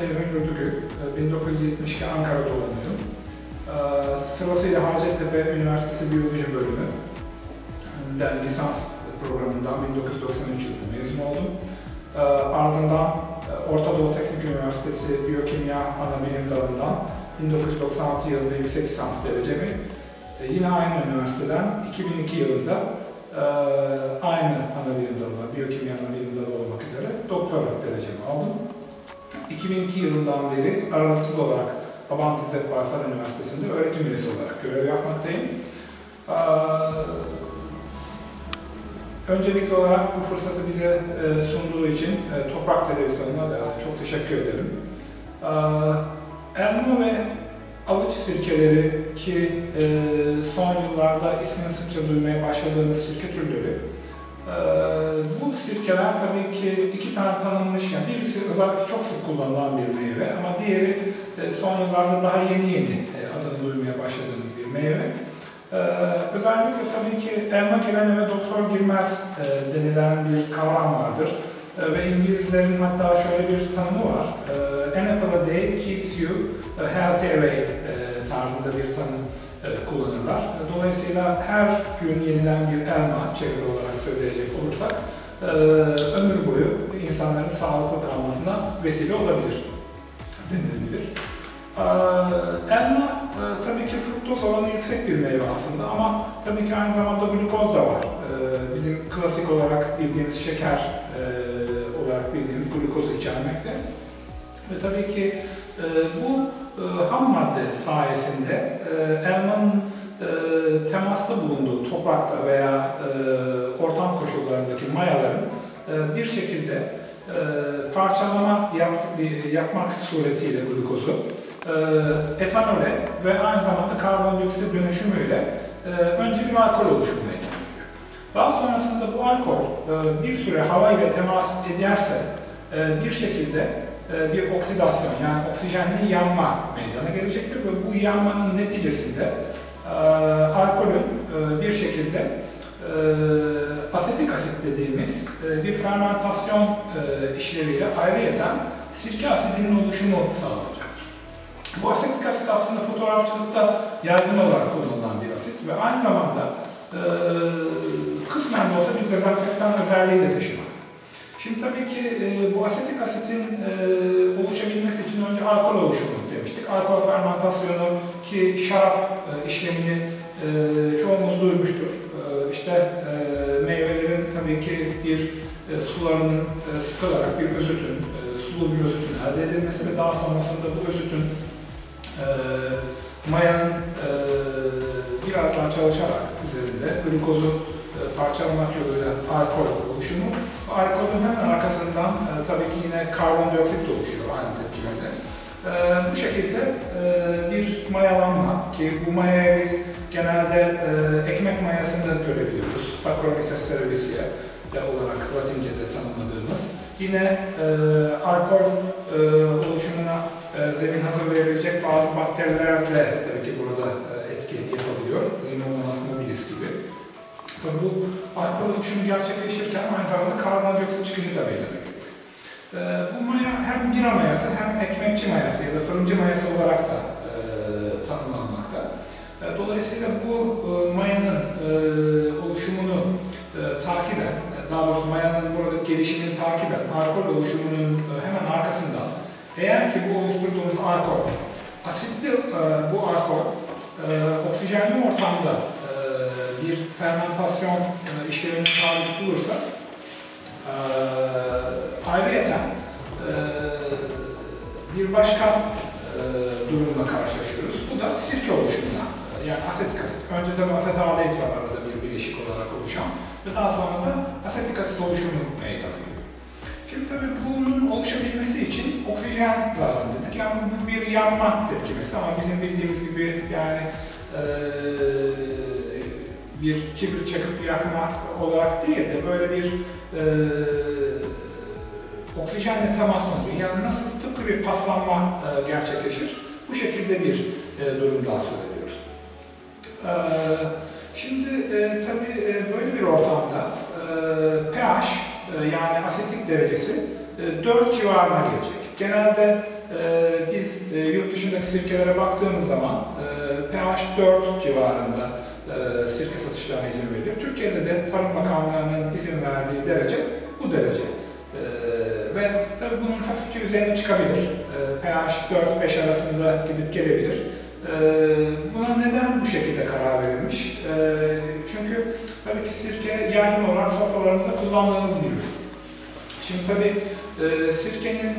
Sevim Yurtgül, 1972 Ankara'da doğumluyum. Sırasıyla Hacettepe Üniversitesi Biyoloji Bölümü'nden lisans programından 1993 yılında mezun oldum. Ardından Orta Doğu Teknik Üniversitesi Biyokimya Anabilim Dalı'ndan 1996 yılında yüksek lisans derecemi, yine aynı üniversiteden 2002 yılında aynı anabilim dalına, biyokimya anabilim dalı olmak üzere doktora derecemi aldım. 2002 yılından beri aralıksız olarak Abant İzzet Baysal Üniversitesi'nde öğretim üyesi olarak görev yapmaktayım. Öncelikli olarak bu fırsatı bize sunduğu için Toprak Televizyonu'na da çok teşekkür ederim. Elma ve alıç sirkeleri ki son yıllarda ismini sıkça duymaya başladığımız sirke türleri. Bu sirkeler tabii ki iki tane tanınmış, yani birisi özellikle çok sık kullanılan bir meyve ama diğeri son yıllarda daha yeni adını duymaya başladığımız bir meyve. Özellikle tabii ki elma giren eve doktor girmez denilen bir kavram vardır. Ve İngilizlerin hatta şöyle bir tanımı var. An apple a day keeps you healthy away tarzında bir tanım kullanırlar. Dolayısıyla her gün yenilen bir elma çeviri olarak söyleyecek olursak ömür boyu insanların sağlıklı kalmasına vesile olabilir denilebilir. Elma tabii ki fruktoz oranı yüksek bir meyve aslında ama tabii ki aynı zamanda glukoz da var. Bizim klasik olarak bildiğimiz şeker olarak bildiğimiz glukozu içermekte. Ve tabii ki bu ham madde sayesinde elmanın temasta bulunduğu toprakta veya ortam koşullarındaki mayaların bir şekilde parçalama yapmak suretiyle glukozu etanole ve aynı zamanda karbondioksit dönüşümüyle önce bir alkol oluşumuna etkiliyor. Daha sonrasında bu alkol bir süre hava ile temas ederse bir şekilde bir oksidasyon, yani oksijenli yanma meydana gelecektir ve bu yanmanın neticesinde alkolün bir şekilde asetik asit dediğimiz bir fermentasyon işleviyle ayrıyeten sirke asidinin oluşumu sağlanacaktır. Bu asetik asit aslında fotoğrafçılıkta yaygın olarak kullanılan bir asit ve aynı zamanda kısmen de olsa bir dezenfektan özelliği de taşımaktadır. Şimdi tabii ki bu asetik asitin oluşabilmesi için önce alkol oluşumu demiştik. Alkol fermentasyonu ki şarap işlemini çoğumuz duymuştur. Meyvelerin tabii ki bir sularının sıkılarak bir özütün, sulu bir özütün elde edilmesi ve daha sonrasında bu özütün mayanın biraz daha çalışarak üzerinde glukozun parçalamak yoluyla alkol oluşumu. Alkolün hemen arkasından tabii ki yine karbondioksit de oluşuyor aynı tepkimede. Bu şekilde bir mayalanma ki bu mayayı biz genelde ekmek mayasında görebiliyoruz. Saccharomyces cerevisiae olarak Latince'de tanımladığımız. Yine alkol oluşumuna zemin hazırlayabilecek bazı bakteriler de tabii ki burada etki yapabiliyor. Zimononas mobilis gibi. Tabii bu alkol oluşumu gerçekleşirken aynı zamanda karbondioksit çıkışı da meydana geliyor. Bu maya hem bira mayası hem ekmekçi mayası ya da fırıncı mayası olarak da tanımlanmakta. Dolayısıyla bu mayanın oluşumunu takiben, daha doğrusu mayanın buradaki gelişimini takiben alkol oluşumunun hemen arkasından eğer ki bu oluşturduğumuz alkol, asitli bu alkol oksijenli ortamda bir fermentasyon işlemini tabi tutulursak ayrıyeten bir başka durumla karşılaşıyoruz. Bu da sirke oluşumuna, yani asetik asit. Önce de asetalehit var arada bir bileşik olarak oluşan ve daha sonra da asetik asit oluşumu meydana geliyor. Şimdi tabii bunun oluşabilmesi için oksijen lazım dedik. Yani bu bir yanma tepkimesi ama bizim bildiğimiz gibi yani bir kibrit çakıp yakma olarak değil de böyle bir oksijenle temas sonucu, yani nasıl tıpkı bir paslanma gerçekleşir, bu şekilde bir durum daha söz ediyoruz. Şimdi tabii böyle bir ortamda pH yani asitlik derecesi 4 civarına gelecek. Genelde biz yurt dışındaki sirkelere baktığımız zaman pH 4 civarında sirke satışlarına izin veriliyor. Türkiye'de de Tarım Bakanlığı'nın izin verdiği derece bu derece. Ve tabii bunun hafifçe üzerine çıkabilir. pH 4-5 arasında gidip gelebilir. Buna neden bu şekilde karar verilmiş? Çünkü tabii ki sirke yaygın olarak sofralarınızda kullandığınız bir ürün. Şimdi tabii sirkenin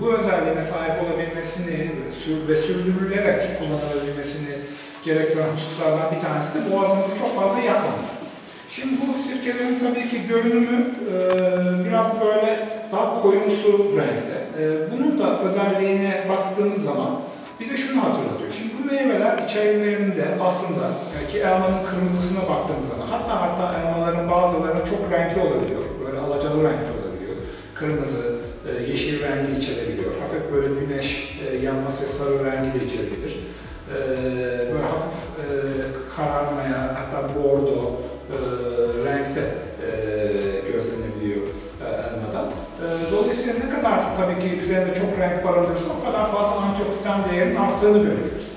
bu özelliğine sahip olabilmesini ve sürdürülerek kullanılabilmesini gerektiren hususlardan bir tanesi de boğazımızı çok fazla yakmamız. Şimdi bu sirkelerin tabii ki görünümü biraz böyle daha koyumsu renkte. Bunun da özelliğine baktığımız zaman bize şunu hatırlatıyor. Şimdi bu meyveler içerilerinde aslında belki elmanın kırmızısına baktığımız zaman hatta elmaların bazılarının çok renkli olabiliyor. Böyle alacalı renkli olabiliyor. Kırmızı, yeşil rengi içerebiliyor. Hafif böyle güneş yanması sarı rengi de içerebilir. Böyle hafif kararmaya hatta bordo renkte gözlenebiliyor elmadan. Dolayısıyla ne kadar tabii ki üzerinde çok renk barındırırsa o kadar fazla antioksidan değerinin arttığını görebiliriz.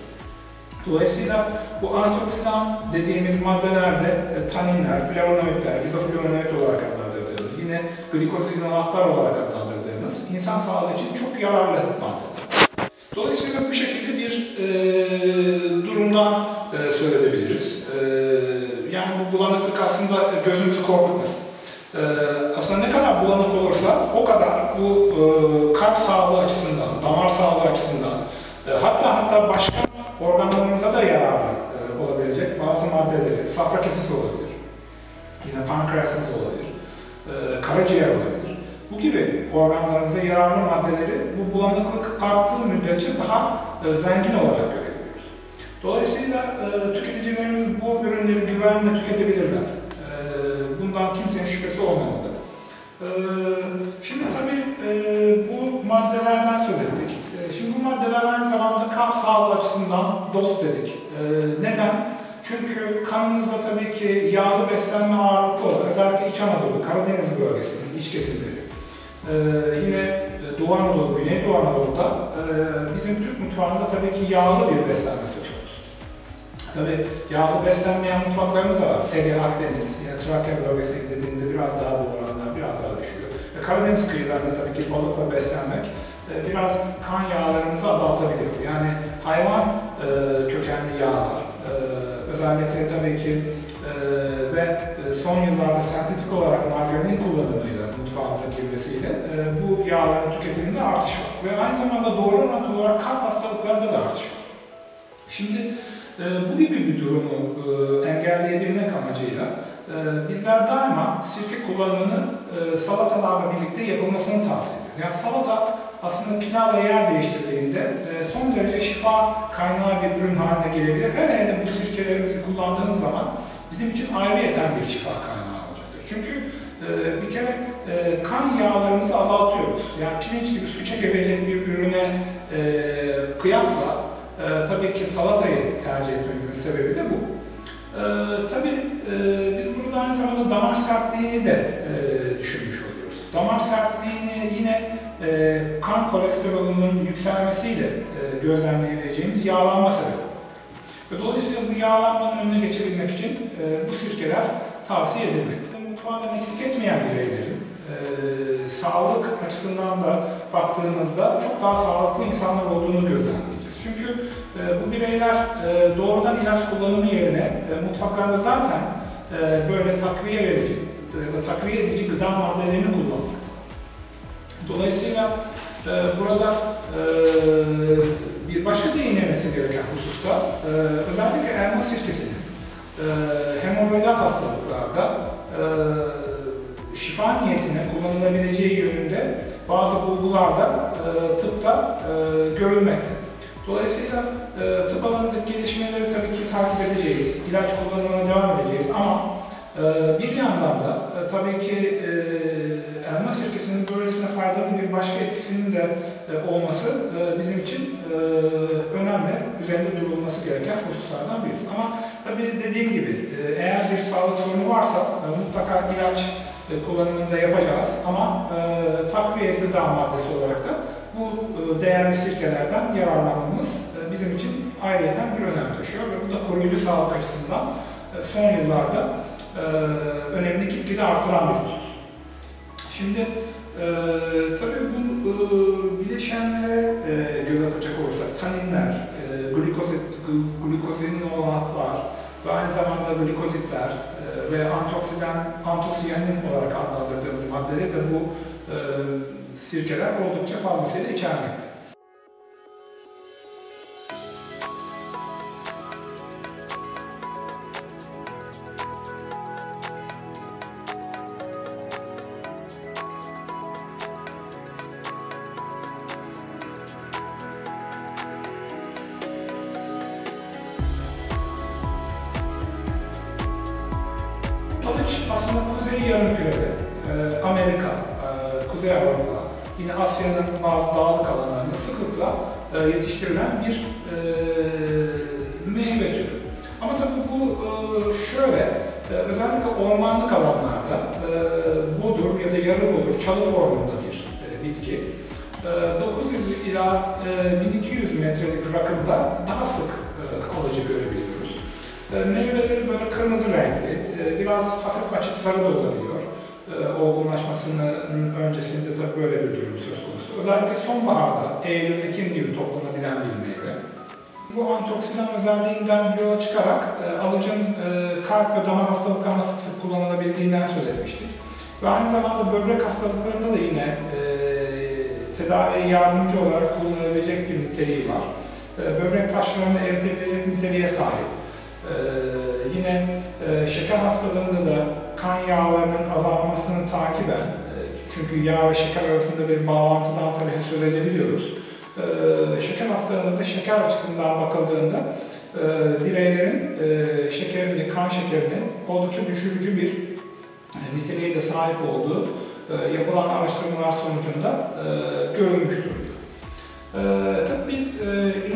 Dolayısıyla bu antioksidan dediğimiz maddelerde taninler, flavonoidler, izoflavonoid olarak adlandırdığımız, yine glikozinolatlar olarak adlandırdığımız insan sağlığı için çok yararlı maddeler. Dolayısıyla bu şekilde bir durumdan söz edebiliriz. Yani bu bulanıklık aslında gözümüzü korkutmasın. Aslında ne kadar bulanık olursa o kadar bu kalp sağlığı açısından, damar sağlığı açısından hatta başka organlarımıza da yararlı olabilecek bazı maddeleri, safra kesesi olabilir, yine pankreasımız olabilir, karaciğer olabilir. Bu gibi organlarımıza yararlı maddeleri bu bulanıklık arttığı müddetçe daha zengin olarak görebiliyoruz. Dolayısıyla tüketicilerimiz bu ürünleri güvenle tüketebilirler. Bundan kimsenin şüphesi olmamalı. Şimdi tabii bu maddelerden söz ettik. Şimdi bu maddeler aynı zamanda kalp sağlığı açısından dost dedik. Neden? Çünkü kanımızda tabii ki yağlı beslenme ağırlıklı olarak özellikle İç Anadolu, Karadeniz bölgesinin iç kesimleri, yine Doğu Anadolu, Güneydoğu Anadolu'da bizim Türk mutfağında tabii ki yağlı bir beslenme söz konusu. Tabii yağlı beslenmeyen mutfaklarımız da var. Ege, Akdeniz, yine Trakya bölgesine gidildiğinde biraz daha bu oranlar biraz daha düşüyor. Karadeniz kıyılarında tabii ki balıkla beslenmek biraz kan yağlarımızı azaltabiliyor. Yani hayvan kökenli yağlar, özellikle tabii ki ve son yıllarda sentetik olarak margarin kullanımıyla, mutfağımıza girmesiyle bu yağların tüketiminde artış var. Ve aynı zamanda doğru orantılı olarak kalp hastalıklarında da artış var. Şimdi bu gibi bir durumu engelleyebilmek amacıyla bizler daima sirke kullanımını salatalarla birlikte yapılmasını tavsiye ediyoruz. Yani salata aslında pilavla yer değiştirdiğinde son derece şifa kaynağı bir ürün haline gelebilir. Hele bu sirkelerimizi kullandığımız zaman bizim için ayrıyeten bir şifa kaynağı olacaktır. Çünkü bir kere kan yağlarımızı azaltıyoruz. Yani pirinç gibi su çekebilecek bir ürüne kıyasla tabii ki salatayı tercih etmemizin sebebi de bu. Tabii biz burada aynı zamanda damar sertliğini de düşünmüş oluyoruz. Damar sertliğini yine kan kolesterolünün yükselmesiyle gözlemleyebileceğimiz yağlanma sebebi. Ve dolayısıyla bu yağlanmanın önüne geçebilmek için bu sirkeler tavsiye edilmekte. Mutfağından eksik etmeyen bireylerin sağlık açısından da baktığımızda çok daha sağlıklı insanlar olduğunu gözlemleyeceğiz. Çünkü bu bireyler doğrudan ilaç kullanımı yerine mutfaklarda zaten böyle takviye verici ya da takviye edici gıda maddelerini kullanmak. Dolayısıyla burada bir başka değinilmesi gereken hususta özellikle elma sirkesinin hemoroidal hastalıklarda şifa niyetine kullanılabileceği yönünde bazı bulgular da tıpta görülmekte. Dolayısıyla tıp alanındaki gelişmeleri tabii ki takip edeceğiz, ilaç kullanımına devam edeceğiz ama bir yandan da tabii ki elma sirkesinin böylesine faydalı bir başka etkisinin de olması bizim için önemli, üzerinde durulması gereken hususlardan birisi. Ama tabii dediğim gibi eğer bir sağlık sorunu varsa mutlaka ilaç kullanımını da yapacağız ama takviyeli gıda maddesi olarak da bu değerli sirkelerden yararlanmamız bizim için ayrıyeten bir önem taşıyor ve bu da koruyucu sağlık açısından son yıllarda önemli gitgide artıran bir husus. Şimdi tabii bu bileşenlere göz atacak olursak taninler, glikozenin olanaklar ve aynı zamanda glikozitler ve antosiyanin olarak adlandırdığımız maddeleri de bu sirkeler oldukça fazlasıyla içermekte. ALIÇ aslında Kuzey Yarımküre'de, Amerika, Kuzey Avrupa, yine Asya'nın bazı dağlık alanlarında sıklıkla yetiştirilen bir meyve türü. Ama tabii bu şöyle, özellikle ormanlık alanlarda bodur ya da yarı bodur, çalı formunda bir bitki. 900 ila 1200 metrelik rakımda daha sık alıcı görebiliyoruz. Meyveleri böyle kırmızı renkli, biraz hafif açık sarı da olabiliyor. Olgunlaşmasının öncesinde tabii böyle bir durum söz konusu. Özellikle sonbaharda, Eylül-Ekim gibi toplanabilen bir meyve. Bu antioksidan özelliğinden yola çıkarak alıcın kalp ve damar hastalıklarına sık sık kullanılabildiğinden söz etmiştik. Ve aynı zamanda böbrek hastalıklarında da yine tedaviye yardımcı olarak kullanılabilecek bir niteliği var. Böbrek taşlarını eritebilecek niteliğe sahip. Yine şeker hastalığında da kan yağlarının azalmasını takiben, çünkü yağ ve şeker arasında bir bağlantıdan tabii söz edebiliyoruz. Şeker hastalığında da şeker açısından bakıldığında bireylerin şekerini, kan şekerini oldukça düşürücü bir niteliğe de sahip olduğu yapılan araştırmalar sonucunda görülmüştür. Tabii biz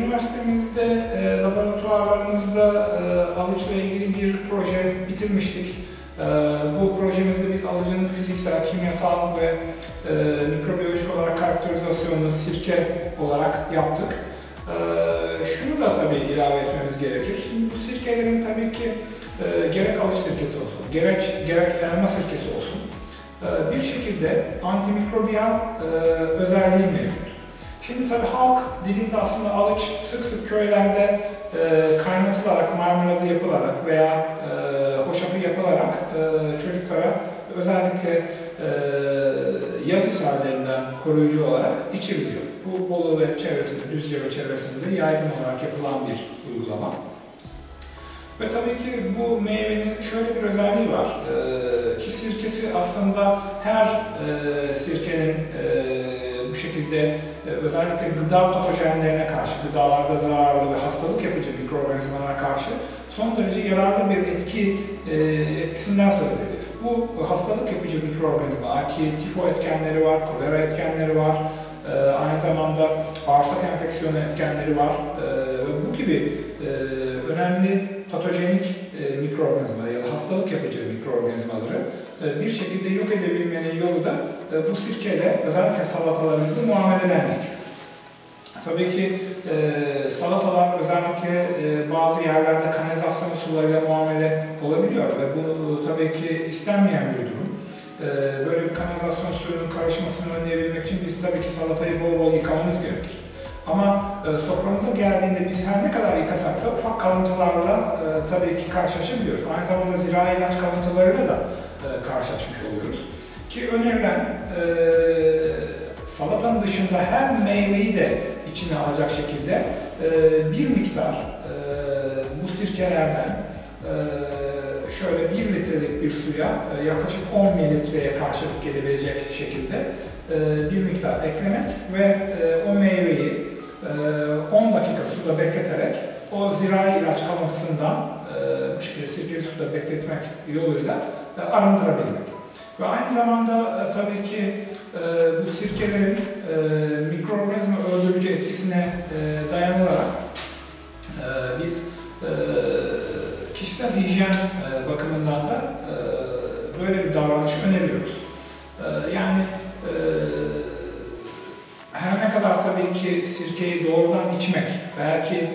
üniversitemizde, laboratuvarlarımızda ALIÇ'le ilgili bir proje bitirmiştik. Bu projemizde biz ALIÇ'ın fiziksel, kimyasal ve mikrobiyolojik olarak karakterizasyonunu sirke olarak yaptık. Şunu da tabii ilave etmemiz gerekir. Şimdi bu sirkelerin tabii ki gerek ALIÇ sirkesi olsun, gerek elma sirkesi olsun bir şekilde antimikrobiyal özelliği mevcut. Şimdi tabii halk dilinde aslında ALIÇ sık sık köylerde kaynatılarak, marmeladı yapılarak veya hoşafı yapılarak çocuklara özellikle yaz ishalerinden koruyucu olarak içiriliyor. Bu Bolu ve çevresinde, Düzce ve çevresinde yaygın olarak yapılan bir uygulama. Ve tabii ki bu meyvenin şöyle bir özelliği var ki sirkesi aslında her sirkenin bu şekilde özellikle gıda patojenlerine karşı, gıdalarda zararlı ve hastalık yapıcı mikroorganizmalara karşı son derece yararlı bir etkisinden söz edebiliriz. Bu hastalık yapıcı mikroorganizmalar ki tifo etkenleri var, kolera etkenleri var, aynı zamanda bağırsak enfeksiyonu etkenleri var ve bu gibi önemli patojenik mikroorganizmalar ya da hastalık yapıcı mikroorganizmaları bir şekilde yok edebilmenin yolu da bu sirkeyle özellikle salatalarımızı muameleden geçiyor. Tabii ki salatalar özellikle bazı yerlerde kanalizasyon sularıyla muamele olabiliyor ve bu tabii ki istenmeyen bir durum. Böyle bir kanalizasyon suyunun karışmasını önleyebilmek için biz tabii ki salatayı bol bol yıkamamız gerekir. Ama soframıza geldiğinde biz her ne kadar yıkasak da ufak kalıntılarla tabii ki karşılaşabiliyoruz. Aynı zamanda zirai ilaç kalıntılarıyla da karşılaşmış oluyoruz. Ki önerilen salatanın dışında her meyveyi de içine alacak şekilde bir miktar bu sirkelerden şöyle 1 litrelik bir suya yaklaşık 10 mililitreye karşılık gelebilecek şekilde bir miktar eklemek ve o meyveyi 10 dakika suda bekleterek o zirai ilaç kalıntısından bu şekilde sirkeli suda bekletmek yoluyla arındırabilmek. Ve aynı zamanda tabii ki bu sirkelerin mikroorganizma öldürücü etkisine dayanılarak biz kişisel hijyen bakımından da böyle bir davranış öneriyoruz. tabii ki sirkeyi doğrudan içmek, belki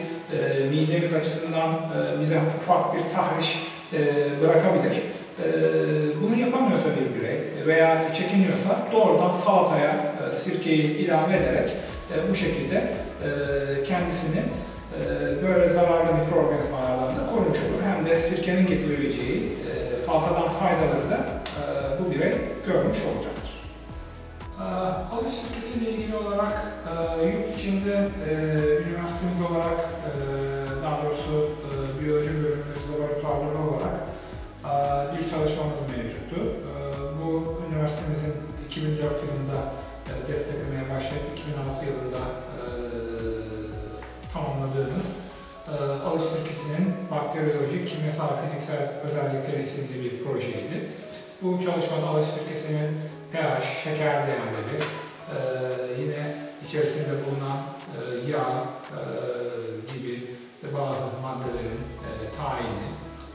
midemiz açısından bize ufak bir tahriş bırakabilir. Bunu yapamıyorsa bir birey veya çekiniyorsa doğrudan salataya sirkeyi ilave ederek bu şekilde kendisini böyle zararlı mikroorganizmalardan da korumuş olur. Hem de sirkenin getirebileceği salatadan faydaları da bu birey görmüş olacaktır. ALIÇ şirketiyle ilgili olarak yurt içinde üniversitemiz olarak daha doğrusu biyoloji bölümümüz laboratuvarları olarak bir çalışmamız mevcuttu. Bu üniversitemizin 2004 yılında desteklemeye başlayıp 2006 yılında tamamladığımız ALIÇ sirkesinin bakteriyoloji, kimyasal, fiziksel özellikleri isimli bir projeydi. Bu çalışmada ALIÇ sirkesinin pH, şeker değerleri, yine içerisinde bulunan yağ gibi bazı maddelerin tayini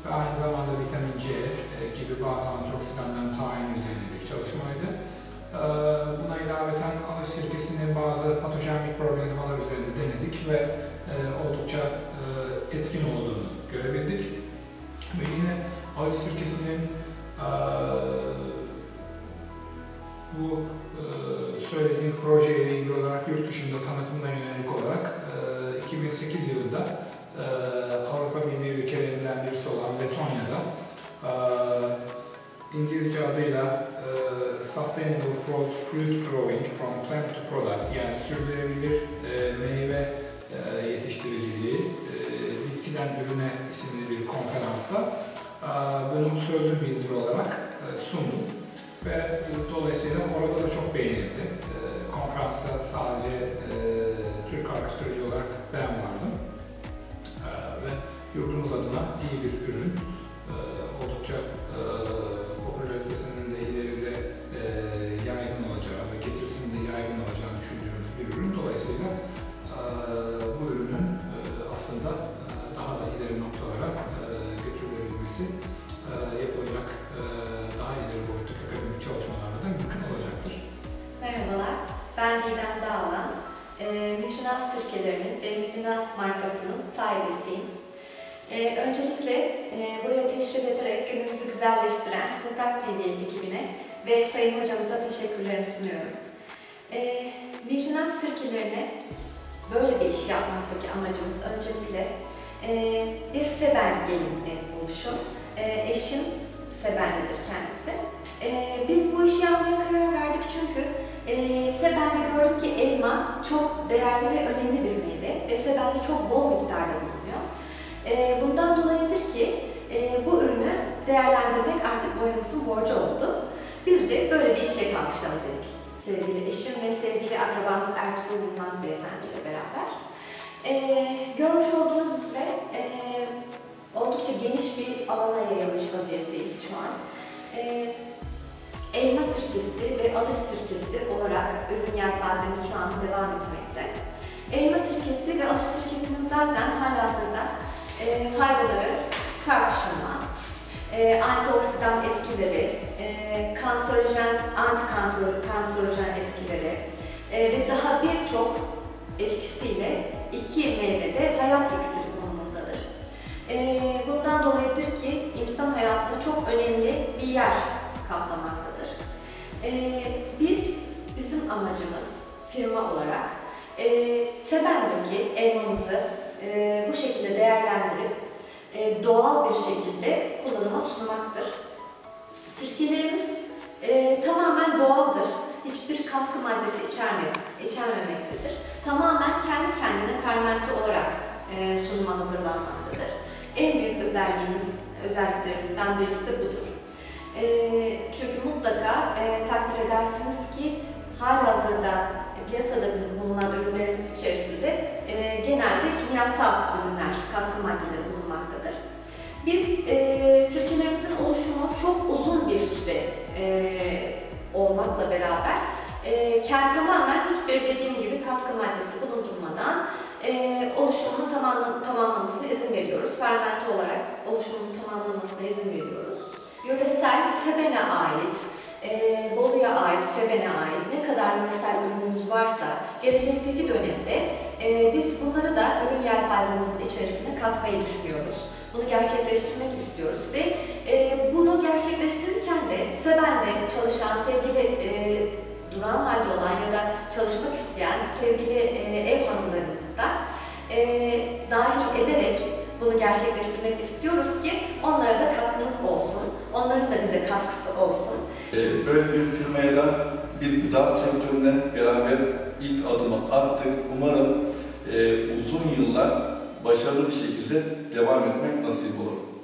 ve aynı zamanda vitamin C gibi bazı antioksidanların tayini üzerine bir çalışmaydı. Buna ilaveten ALIÇ sirkesini bazı patojen mikroorganizmalar üzerinde denedik ve oldukça etkin olduğunu görebildik. Ve yine ALIÇ sirkesinin bu söylediğim projeyle ilgili olarak yurt dışında tanıtımına yönelik olarak 2008 yılında Avrupa Birliği ülkelerinden birisi olan Letonya'da İngilizce adıyla Sustainable Fruit Growing from Plant to Product, yani sürdürülebilir meyve yetiştiriciliği bitkiden ürüne isimli bir konferansta bunun sözlü bildiri olarak sundu ve dolayısıyla orada da çok beğenildi. Konferansa sadece Türk araştırıcı olarak ben vardım ve yurdumuz adına iyi bir ürün, oldukça popülaritesinin de ileride yaygın olacağı ve getirisinin de yaygın olacağını düşündüğümüz bir ürün. Dolayısıyla bu ürünün aslında daha da ileri noktalara götürülebilmesi yapılacak daha ileri boyuttaki akademik çalışmalarda da mümkün olacaktır. Merhabalar, ben Didem Dağlan. Müşinas sirkelerinin ve Müşinas markasının sahibisiyim. Öncelikle buraya teşrif ederek günümüzü güzelleştiren Toprak TV ekibine ve Sayın Hocamıza teşekkürlerimi sunuyorum. Müşinas sirkelerine böyle bir iş yapmaktaki amacımız öncelikle bir Seben gelinli oluşu. Eşim Sebenlidir kendisi. Biz bu işi yapmaya karar verdik çünkü Seben'de gördük ki elma çok değerli ve önemli bir meyve ve Seben'de çok bol miktarda bulunuyor. Bundan dolayıdır ki bu ürünü değerlendirmek artık boynumuzun borcu oldu. Biz de böyle bir işe kalkışalım dedik. Sevgili eşim ve sevgili akrabamız Ertuğrul Yılmaz Beyefendi ile beraber. Görmüş olduğunuz üzere oldukça geniş bir alana yayılmış vaziyetteyiz şu an. Elma sirkesi ve ALIÇ sirkesi olarak ürün yelpazemiz şu an devam etmekte. Elma sirkesi ve ALIÇ sirkesinin zaten halihazırda faydaları tartışılmaz. Antioksidan etkileri, kanserojen, antikanserojen etkileri ve daha birçok etkisiyle iki meyvede hayat iksiri konumundadır. Bundan dolayıdır ki insan hayatında çok önemli bir yer kaplamaktadır. Bizim amacımız firma olarak Seben'deki elmamızı bu şekilde değerlendirip doğal bir şekilde kullanıma sunmaktır. Sirkelerimiz tamamen doğaldır. Hiçbir katkı maddesi içermemektedir. Tamamen kendi kendine fermente olarak sunuma hazırlanmaktadır. En büyük özelliklerimizden birisi de budur. Çünkü mutlaka takdir edersiniz ki halihazırda piyasada bulunan ürünlerimiz içerisinde genelde kimyasal ürünler, katkı maddeleri bulunmaktadır. Biz sirkelerimizin oluşumu çok uzun bir süre olmakla beraber tamamen hiçbir dediğim gibi katkı maddesi bulundurmadan oluşumunu tamamlamasına izin veriyoruz. Fermente olarak oluşumunu tamamlamasına izin veriyoruz. Yöresel Seben'e ait Bolu'ya ait, Seben'e ait ne kadar yöresel ürünümüz varsa gelecekteki dönemde biz bunları da ürün yelpazemizin içerisine katmayı düşünüyoruz. Bunu gerçekleştirmek istiyoruz ve bunu gerçekleştirirken de Seben'de çalışan, sevgili duran halde olan ya da çalışmak isteyen sevgili ev hanımlarımızı da dahil ederek bunu gerçekleştirmek istiyoruz ki onlara da katkımız olsun, onların da bize katkısı olsun. Böyle bir firmaya da bir gıda sektörüne beraber ilk adımı attık. Umarım uzun yıllar başarılı bir şekilde devam etmek nasip olur.